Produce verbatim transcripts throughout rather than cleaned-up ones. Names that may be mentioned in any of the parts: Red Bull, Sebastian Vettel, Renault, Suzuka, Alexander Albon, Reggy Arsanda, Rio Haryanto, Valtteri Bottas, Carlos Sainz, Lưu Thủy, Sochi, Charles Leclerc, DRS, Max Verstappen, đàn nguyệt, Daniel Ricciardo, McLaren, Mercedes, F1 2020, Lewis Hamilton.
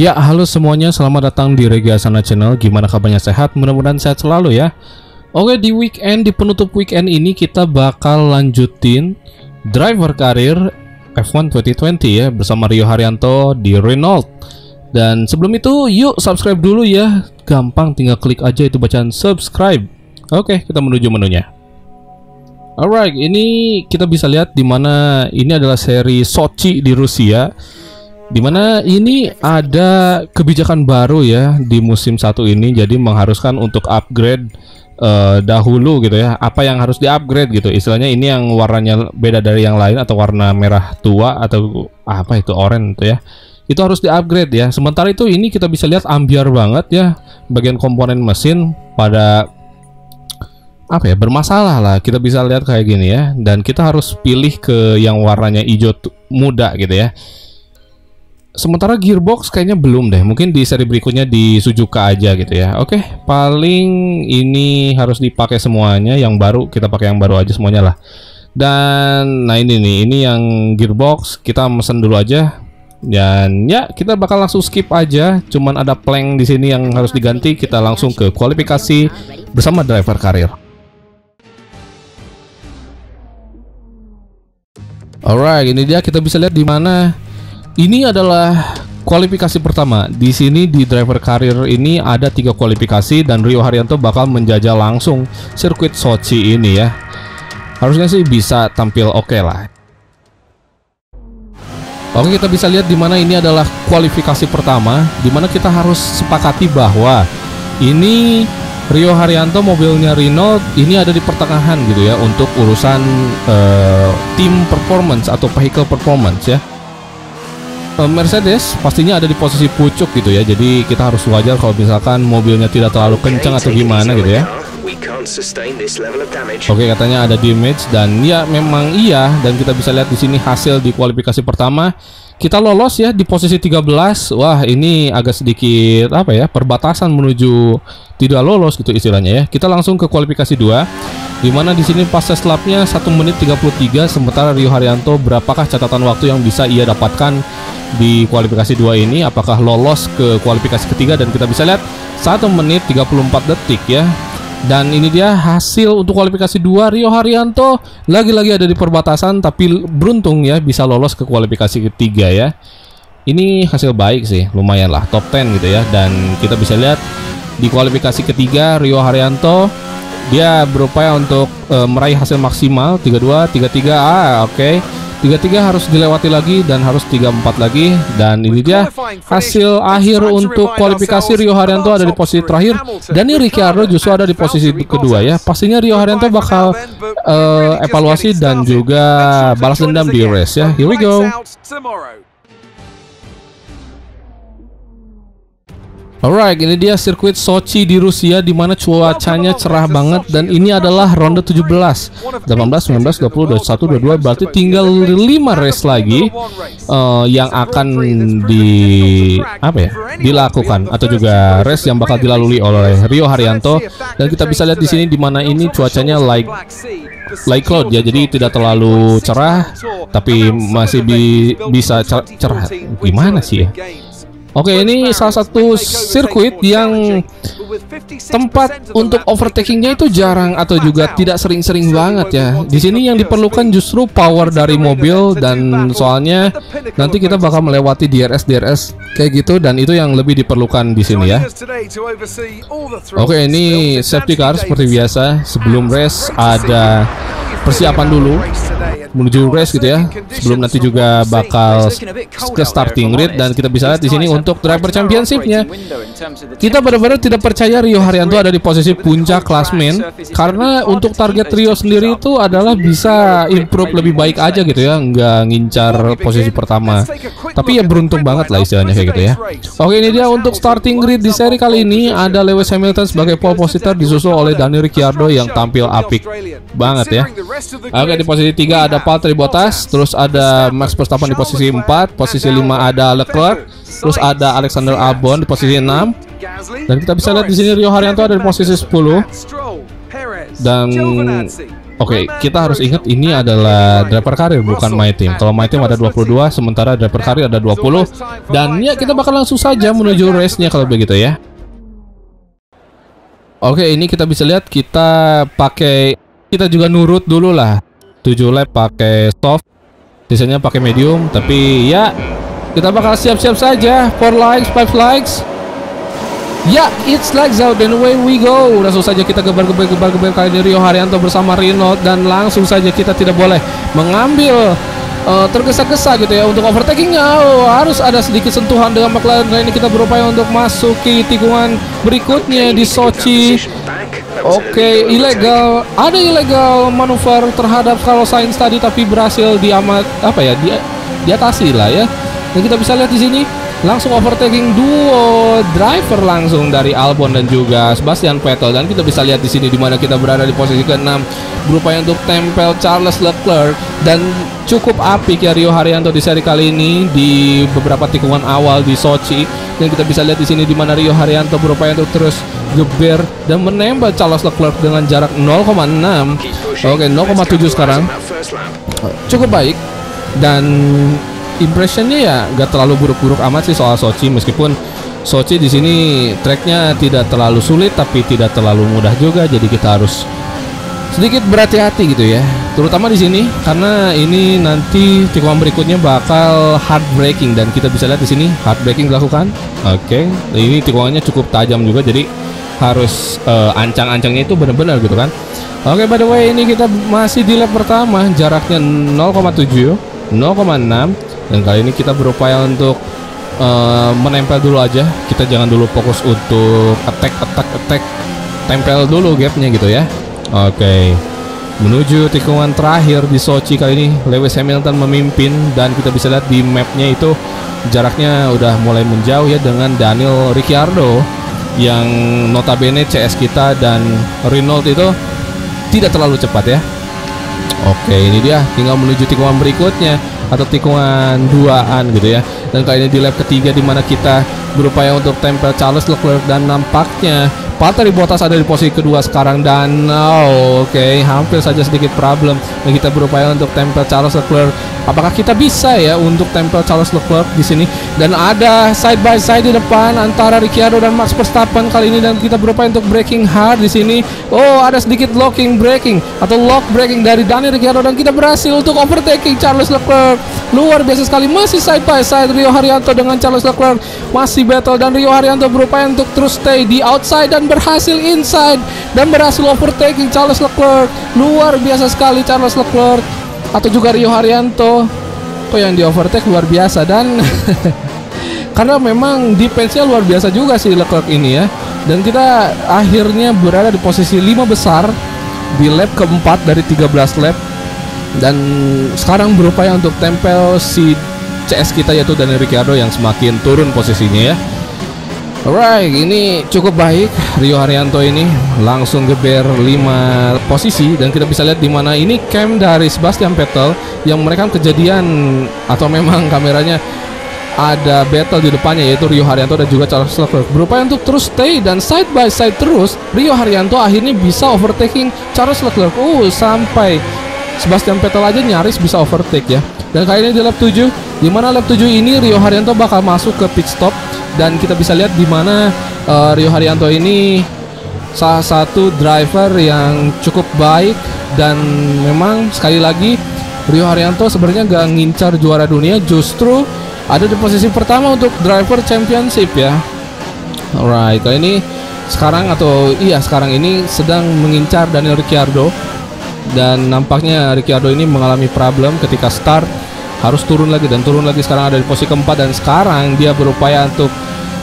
Ya, halo semuanya, selamat datang di Reggy Arsanda Channel. Gimana kabarnya, sehat? Mudah-mudahan sehat selalu ya. Oke, di weekend, di penutup weekend ini kita bakal lanjutin driver karir F one twenty twenty ya, bersama Rio Haryanto di Renault. Dan sebelum itu, yuk subscribe dulu ya. Gampang, tinggal klik aja itu bacaan subscribe. Oke, kita menuju menunya. Alright, ini kita bisa lihat dimana ini adalah seri Sochi di Rusia, dimana ini ada kebijakan baru ya di musim satu ini, jadi mengharuskan untuk upgrade uh, dahulu gitu ya, apa yang harus di upgrade gitu istilahnya. Ini yang warnanya beda dari yang lain atau warna merah tua atau apa itu oranye itu ya, itu harus di upgrade ya. Sementara itu ini kita bisa lihat ambiar banget ya, bagian komponen mesin pada apa ya, bermasalah lah, kita bisa lihat kayak gini ya. Dan kita harus pilih ke yang warnanya hijau muda gitu ya. Sementara gearbox kayaknya belum deh, mungkin di seri berikutnya di Suzuka aja gitu ya. Oke, paling ini harus dipakai semuanya, yang baru kita pakai yang baru aja semuanya lah. Dan nah ini nih, ini yang gearbox kita mesen dulu aja. Dan ya, kita bakal langsung skip aja, cuman ada plank di sini yang harus diganti. Kita langsung ke kualifikasi bersama driver karir. Alright, ini dia, kita bisa lihat di mana ini adalah kualifikasi pertama. Di sini di driver karir ini ada tiga kualifikasi dan Rio Haryanto bakal menjajah langsung sirkuit Sochi ini ya. Harusnya sih bisa tampil oke okay lah. Oke, kita bisa lihat di mana ini adalah kualifikasi pertama, di mana kita harus sepakati bahwa ini Rio Haryanto, mobilnya Renault, ini ada di pertengahan gitu ya untuk urusan uh, tim performance atau vehicle performance ya. uh, Mercedes pastinya ada di posisi pucuk gitu ya, jadi kita harus wajar kalau misalkan mobilnya tidak terlalu kencang atau gimana gitu ya. Oke, katanya ada damage dan ya memang iya. Dan kita bisa lihat di sini hasil di kualifikasi pertama, kita lolos ya di posisi tiga belas. Wah, ini agak sedikit apa ya, perbatasan menuju tidak lolos gitu istilahnya ya. Kita langsung ke kualifikasi dua, dimana di sini pasca lapnya satu menit tiga puluh tiga. Sementara Rio Haryanto, berapakah catatan waktu yang bisa ia dapatkan di kualifikasi dua ini, apakah lolos ke kualifikasi ketiga? Dan kita bisa lihat satu menit tiga puluh empat detik ya. Dan ini dia hasil untuk kualifikasi dua. Rio Haryanto lagi-lagi ada di perbatasan, tapi beruntung ya bisa lolos ke kualifikasi ketiga ya. Ini hasil baik sih, lumayan lah, top sepuluh gitu ya. Dan kita bisa lihat di kualifikasi ketiga Rio Haryanto dia berupaya untuk e, meraih hasil maksimal tiga puluh dua, tiga puluh tiga. Ah, oke. Okay. tiga puluh tiga harus dilewati lagi dan harus tiga puluh empat lagi. Dan ini dia hasil akhir untuk kualifikasi. Rio Haryanto ada di posisi terakhir, Daniel Ricciardo justru ada di posisi kedua ya. Pastinya Rio Haryanto bakal uh, evaluasi dan juga balas dendam di race ya. Here we go. Alright, ini dia sirkuit Sochi di Rusia, di mana cuacanya cerah banget. Dan ini adalah ronde tujuh belas, delapan belas, sembilan belas, dua puluh, dua puluh satu, dua puluh dua. Berarti tinggal lima race lagi uh, yang akan di apa ya, dilakukan atau juga race yang bakal dilalui oleh Rio Haryanto. Dan kita bisa lihat di sini di mana ini cuacanya like light cloud ya, jadi tidak terlalu cerah tapi masih bi bisa cer cerah. Gimana sih ya? Oke, ini salah satu sirkuit yang tempat untuk overtakingnya itu jarang atau juga tidak sering-sering banget ya. Di sini yang diperlukan justru power dari mobil, dan soalnya nanti kita bakal melewati D R S D R S kayak gitu, dan itu yang lebih diperlukan di sini ya. Oke, ini safety car seperti biasa. Sebelum race ada persiapan dulu menuju race gitu ya, sebelum nanti juga bakal ke starting grid. Dan kita bisa lihat di sini untuk driver championship-nya, kita benar-benar tidak percaya Rio Haryanto ada di posisi puncak klasmen, karena untuk target Rio sendiri itu adalah bisa improve lebih baik aja gitu ya, nggak ngincar posisi pertama. Tapi ya beruntung banget lah istilahnya kayak gitu ya. Oke, ini dia untuk starting grid di seri kali ini. Ada Lewis Hamilton sebagai pole position, disusul oleh Daniel Ricciardo yang tampil apik banget ya. Oke, di posisi tiga ada Valtteri Bottas, terus ada Max Verstappen di posisi empat, posisi lima ada Leclerc, terus ada Alexander Albon di posisi enam. Dan kita bisa lihat di sini Rio Haryanto ada di posisi sepuluh. Dan Oke, okay, kita harus ingat ini adalah driver karir, bukan my team. Kalau my team ada dua puluh dua, sementara driver karir ada dua puluh. Dan ya, kita bakal langsung saja menuju race-nya kalau begitu ya. Oke, okay, ini kita bisa lihat kita pakai, kita juga nurut dulu lah. tujuh lap pakai soft, sisanya pakai medium. Tapi ya, kita bakal siap-siap saja. four likes, five likes. Ya, yeah, it's like out and away we go. Langsung saja kita geber-geber-geber-geber kali ini Rio Haryanto bersama Renault. Dan langsung saja kita tidak boleh mengambil uh, tergesa-gesa gitu ya untuk overtakingnya. Oh, harus ada sedikit sentuhan dengan McLaren. Nah, ini kita berupaya untuk masuki tikungan berikutnya di Sochi. Oke, okay, ilegal. Ada ilegal manuver terhadap Carlos Sainz tadi, tapi berhasil diamat apa ya, dia diatasi lah ya. Dan kita bisa lihat di sini langsung overtaking duo driver langsung dari Albon dan juga Sebastian Vettel. Dan kita bisa lihat di sini dimana kita berada di posisi keenam, berupaya untuk tempel Charles Leclerc. Dan cukup apik ya Rio Haryanto di seri kali ini di beberapa tikungan awal di Sochi. Dan kita bisa lihat di sini dimana Rio Haryanto berupaya untuk terus geber dan menembak Charles Leclerc dengan jarak nol koma enam, oke nol koma tujuh sekarang, cukup baik. Dan impressionnya ya gak terlalu buruk-buruk amat sih soal Sochi, meskipun Sochi di sini tracknya tidak terlalu sulit tapi tidak terlalu mudah juga, jadi kita harus sedikit berhati-hati gitu ya, terutama di sini karena ini nanti tikungan berikutnya bakal hard braking. Dan kita bisa lihat di sini hard braking dilakukan. Oke, okay, ini tikungannya cukup tajam juga, jadi harus uh, ancang-ancangnya itu benar-benar gitu kan. Oke, okay, by the way ini kita masih di lap pertama, jaraknya nol koma tujuh, nol koma enam. Dan kali ini kita berupaya untuk uh, menempel dulu aja. Kita jangan dulu fokus untuk attack, attack, attack. Tempel dulu gapnya gitu ya. Oke, okay. Menuju tikungan terakhir di Sochi kali ini Lewis Hamilton memimpin. Dan kita bisa lihat di mapnya itu jaraknya udah mulai menjauh ya dengan Daniel Ricciardo, yang notabene C S kita dan Renault itu tidak terlalu cepat ya. Oke, okay, ini dia tinggal menuju tikungan berikutnya atau tikungan duaan gitu ya. Dan kali ini di lap ketiga dimana kita berupaya untuk tempel Charles Leclerc. Dan nampaknya Valtteri Bottas ada di posisi kedua sekarang. Dan oh, oke okay, hampir saja sedikit problem. Dan kita berupaya untuk tempel Charles Leclerc. Apakah kita bisa ya untuk tempel Charles Leclerc di sini? Dan ada side by side di depan antara Ricciardo dan Max Verstappen kali ini. Dan kita berupaya untuk braking hard di sini. Oh, ada sedikit locking braking atau lock braking dari Daniel Ricciardo. Dan kita berhasil untuk overtaking Charles Leclerc. Luar biasa sekali, masih side by side Rio Haryanto dengan Charles Leclerc, masih battle. Dan Rio Haryanto berupaya untuk terus stay di outside dan berhasil inside dan berhasil overtaking Charles Leclerc. Luar biasa sekali Charles Leclerc atau juga Rio Haryanto, kok yang di overtake luar biasa. Dan karena memang defense-nya luar biasa juga sih Leclerc ini ya. Dan kita akhirnya berada di posisi lima besar di lap keempat dari tiga belas lap. Dan sekarang berupaya untuk tempel si C S kita yaitu Daniel Ricciardo yang semakin turun posisinya ya. Alright, ini cukup baik Rio Haryanto ini langsung geber lima posisi. Dan kita bisa lihat di mana ini cam dari Sebastian Vettel yang merekam kejadian, atau memang kameranya ada battle di depannya yaitu Rio Haryanto dan juga Charles Leclerc. Berupaya untuk terus stay dan side by side terus Rio Haryanto akhirnya bisa overtaking Charles Leclerc. Uh, sampai Sebastian Vettel aja nyaris bisa overtake ya. Dan kali ini di lap tujuh, dimana lap tujuh ini Rio Haryanto bakal masuk ke pit stop. Dan kita bisa lihat dimana uh, Rio Haryanto ini salah satu driver yang cukup baik. Dan memang sekali lagi Rio Haryanto sebenarnya gak ngincar juara dunia, justru ada di posisi pertama untuk driver championship ya. Alright, kali ini sekarang atau iya sekarang ini sedang mengincar Daniel Ricciardo. Dan nampaknya Ricciardo ini mengalami problem ketika start, harus turun lagi dan turun lagi. Sekarang ada di posisi keempat dan sekarang dia berupaya untuk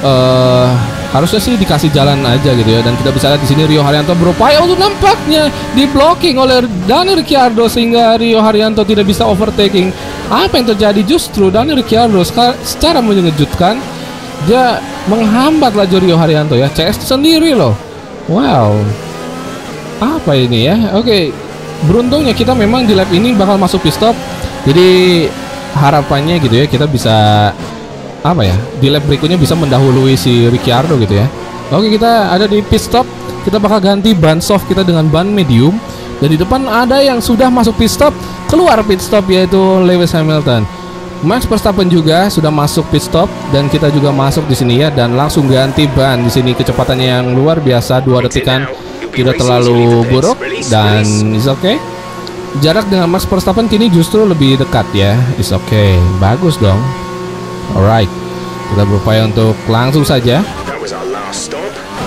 uh, harusnya sih dikasih jalan aja gitu ya. Dan kita bisa lihat di sini Rio Haryanto berupaya untuk nampaknya diblocking oleh Daniel Ricciardo sehingga Rio Haryanto tidak bisa overtaking. Apa yang terjadi, justru Daniel Ricciardo secara mengejutkan dia menghambat laju Rio Haryanto ya. C S sendiri loh. Wow. Apa ini ya? Oke. Okay. Beruntungnya kita memang di lap ini bakal masuk pit stop. Jadi harapannya gitu ya kita bisa apa ya, di lap berikutnya bisa mendahului si Ricciardo gitu ya. Oke, kita ada di pit stop. Kita bakal ganti ban soft kita dengan ban medium. Dan di depan ada yang sudah masuk pit stop, keluar pit stop, yaitu Lewis Hamilton. Max Verstappen juga sudah masuk pit stop dan kita juga masuk di sini ya, dan langsung ganti ban di sini. Kecepatannya yang luar biasa, dua detikan, tidak terlalu buruk dan is okay. Jarak dengan Max Verstappen kini justru lebih dekat ya, is okay, bagus dong. Alright, kita berupaya untuk langsung saja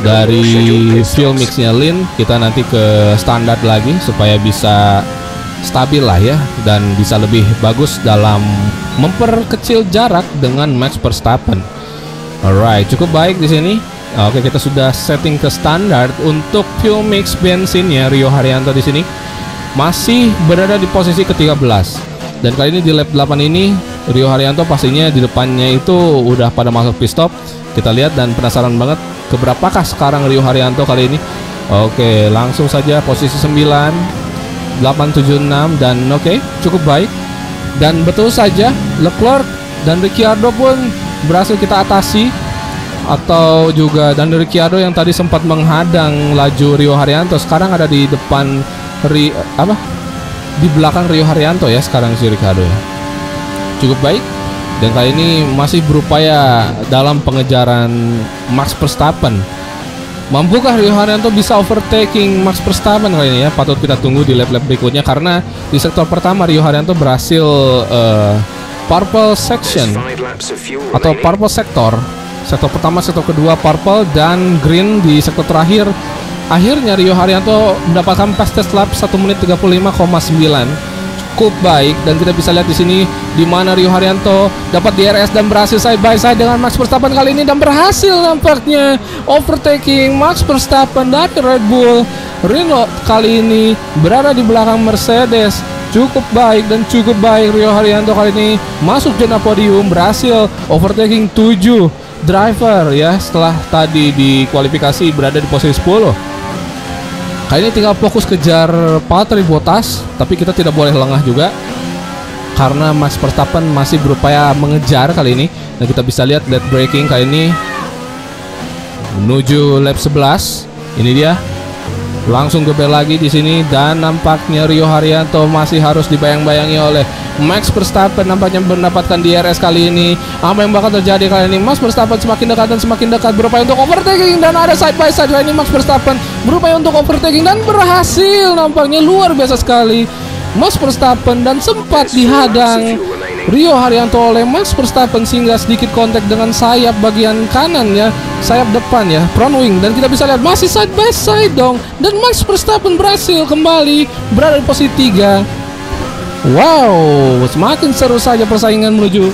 dari fuel mixnya Lin kita nanti ke standar lagi supaya bisa stabil lah ya, dan bisa lebih bagus dalam memperkecil jarak dengan Max Verstappen. Alright, cukup baik di sini. Oke, kita sudah setting ke standar untuk fuel mix bensinnya. Rio Haryanto di sini masih berada di posisi ke tiga belas. Dan kali ini di lap delapan ini Rio Haryanto pastinya di depannya itu udah pada masuk pit stop. Kita lihat dan penasaran banget keberapakah sekarang Rio Haryanto kali ini. Oke, langsung saja posisi sembilan, delapan tujuh enam, dan oke, okay, cukup baik. Dan betul saja Leclerc dan Ricciardo pun berhasil kita atasi, atau juga dan Ricciardo yang tadi sempat menghadang laju Rio Haryanto sekarang ada di depan Ri, apa di belakang Rio Haryanto ya sekarang si Ricciardo ya. Cukup baik, dan kali ini masih berupaya dalam pengejaran Max Verstappen. Mampukah Rio Haryanto bisa overtaking Max Verstappen kali ini ya? Patut kita tunggu di lap-lap berikutnya, karena di sektor pertama Rio Haryanto berhasil uh, purple section atau purple sektor. Sektor pertama, sektor kedua purple, dan green di sektor terakhir. Akhirnya Rio Haryanto mendapatkan fastest lap satu menit tiga puluh lima koma sembilan. Cukup baik, dan kita bisa lihat di sini di mana Rio Haryanto dapat D R S dan berhasil side by side dengan Max Verstappen kali ini, dan berhasil nampaknya overtaking Max Verstappen dari Red Bull. Renault kali ini berada di belakang Mercedes. Cukup baik, dan cukup baik Rio Haryanto kali ini masuk zona podium, berhasil overtaking tujuh driver ya, setelah tadi di kualifikasi berada di posisi sepuluh. Kali ini tinggal fokus kejar Valtteri Bottas, tapi kita tidak boleh lengah juga karena Max Verstappen masih berupaya mengejar kali ini. Dan kita bisa lihat lap braking kali ini menuju lap sebelas. Ini dia. Langsung gebel lagi di sini, dan nampaknya Rio Haryanto masih harus dibayang-bayangi oleh Max Verstappen, nampaknya mendapatkan D R S kali ini. Apa yang bakal terjadi kali ini? Max Verstappen semakin dekat dan semakin dekat, berupaya untuk overtaking, dan ada side by side kali ini Max Verstappen berupaya untuk overtaking dan berhasil, nampaknya luar biasa sekali Max Verstappen, dan sempat dihadang Rio Haryanto oleh Max Verstappen sehingga sedikit kontak dengan sayap bagian kanan ya, sayap depan ya, front wing, dan kita bisa lihat masih side by side dong, dan Max Verstappen berhasil kembali berada di posisi tiga. Wow, semakin seru saja persaingan menuju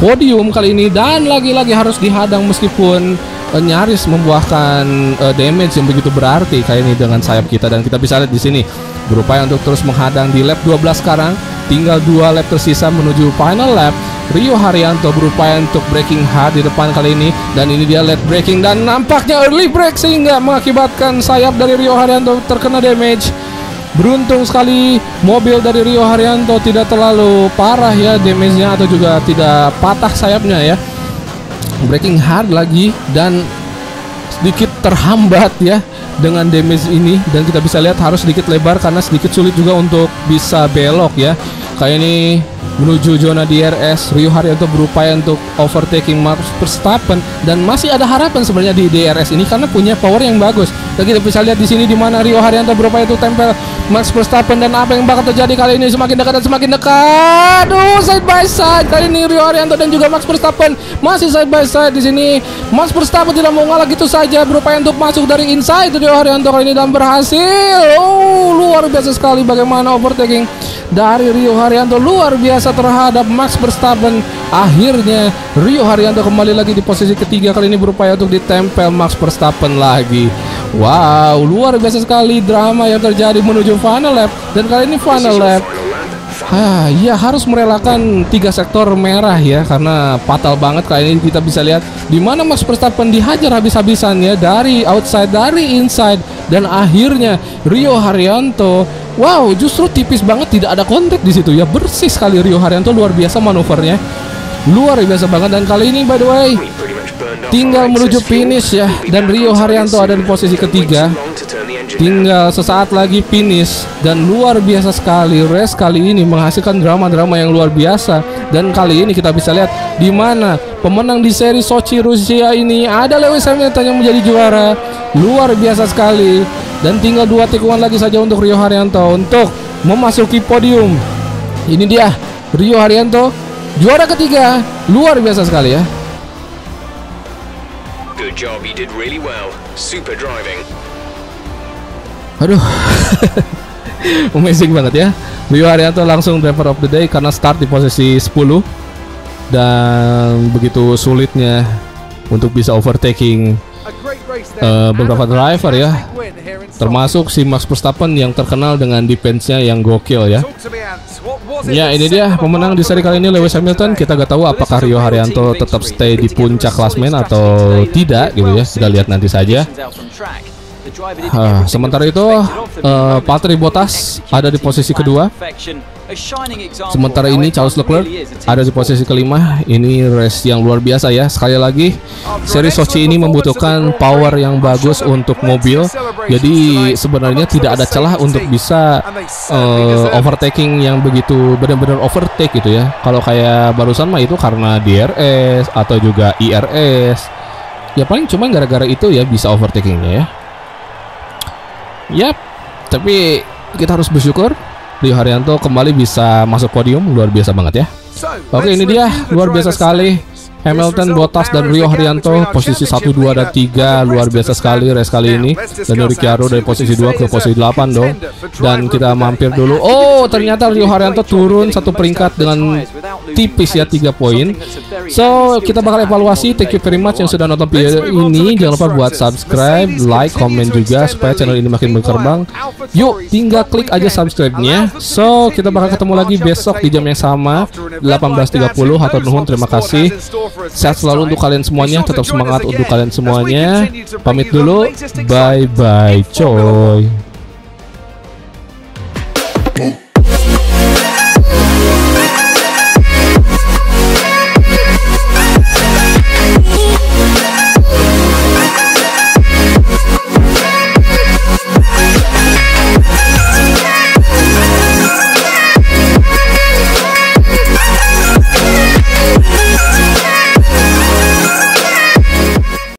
podium kali ini, dan lagi-lagi harus dihadang meskipun uh, nyaris membuahkan uh, damage yang begitu berarti kali ini dengan sayap kita. Dan kita bisa lihat di sini berupaya untuk terus menghadang di lap dua belas sekarang. Tinggal dua lap tersisa menuju final lap. Rio Haryanto berupaya untuk braking hard di depan kali ini, dan ini dia late braking, dan nampaknya early break sehingga mengakibatkan sayap dari Rio Haryanto terkena damage. Beruntung sekali mobil dari Rio Haryanto tidak terlalu parah ya damage-nya, atau juga tidak patah sayapnya ya. Braking hard lagi dan sedikit terhambat ya dengan damage ini, dan kita bisa lihat harus sedikit lebar karena sedikit sulit juga untuk bisa belok ya. Kayak ini menuju zona D R S, Rio Haryanto berupaya untuk overtaking Max Verstappen, dan masih ada harapan sebenarnya di D R S ini karena punya power yang bagus. Dan kita bisa lihat di sini di mana Rio Haryanto berupaya itu tempel Max Verstappen, dan apa yang bakal terjadi kali ini? Semakin dekat dan semakin dekat. Aduh, side by side kali ini Rio Haryanto dan juga Max Verstappen masih side by side di sini. Max Verstappen tidak mau ngalah gitu saja, berupaya untuk masuk dari inside Rio Haryanto kali ini dan berhasil. Oh, luar biasa sekali bagaimana overtaking dari Rio Haryanto, luar biasa terhadap Max Verstappen. Akhirnya Rio Haryanto kembali lagi di posisi ketiga kali ini, berupaya untuk ditempel Max Verstappen lagi. Wow, luar biasa sekali drama yang terjadi menuju final lap. Dan kali ini final lap ah, ya harus merelakan tiga sektor merah ya, karena fatal banget kali ini. Kita bisa lihat di mana Max Verstappen dihajar habis-habisannya dari outside, dari inside, dan akhirnya Rio Haryanto, wow, justru tipis banget, tidak ada kontak di situ ya, bersih sekali Rio Haryanto, luar biasa manuvernya, luar biasa banget. Dan kali ini by the way tinggal menuju finish ya, dan Rio Haryanto ada di posisi ketiga. Tinggal sesaat lagi finish, dan luar biasa sekali race kali ini menghasilkan drama-drama yang luar biasa. Dan kali ini kita bisa lihat di mana pemenang di seri Sochi Rusia ini ada Lewis Hamilton yang menjadi juara. Luar biasa sekali. Dan tinggal dua tikungan lagi saja untuk Rio Haryanto untuk memasuki podium. Ini dia Rio Haryanto, juara ketiga. Luar biasa sekali ya. Good job, you did really well. Super driving. Aduh, amazing banget ya. Rio Haryanto langsung driver of the day karena start di posisi sepuluh. Dan begitu sulitnya untuk bisa overtaking uh, beberapa driver ya, termasuk si Max Verstappen yang terkenal dengan defense-nya yang gokil ya. Ya, ini dia pemenang di seri kali ini Lewis Hamilton. Kita gak tahu apakah Rio Haryanto tetap stay di puncak klasmen atau tidak gitu ya. Kita lihat nanti saja. Uh, sementara itu uh, Valtteri Bottas ada di posisi kedua. Sementara ini Charles Leclerc ada di posisi kelima. Ini race yang luar biasa ya. Sekali lagi seri Sochi ini membutuhkan power yang bagus untuk mobil. Jadi sebenarnya tidak ada celah untuk bisa uh, overtaking yang begitu benar-benar overtake gitu ya. Kalau kayak barusan mah itu karena D R S atau juga I R S. Ya paling cuma gara-gara itu ya bisa overtakingnya ya. Yap, tapi kita harus bersyukur Rio Haryanto kembali bisa masuk podium. Luar biasa banget ya. Oke, ini dia luar biasa sekali Hamilton, Bottas, dan Rio Haryanto posisi satu, dua, dan tiga. Luar biasa sekali race kali ini. Dan Ricciardo dari posisi dua ke posisi delapan dong. Dan kita mampir dulu. Oh, ternyata Rio Haryanto turun satu peringkat dengan tipis ya, tiga poin. So, kita bakal evaluasi. Thank you very much yang sudah nonton video ini. Jangan lupa buat subscribe, like, komen juga supaya channel ini makin berkembang. Yuk, tinggal klik aja subscribe-nya. So, kita bakal ketemu lagi besok di jam yang sama delapan belas tiga puluh. Hatur nuhun, terima kasih. Sehat selalu untuk kalian semuanya, tetap semangat untuk kalian semuanya. Pamit dulu, bye bye coy.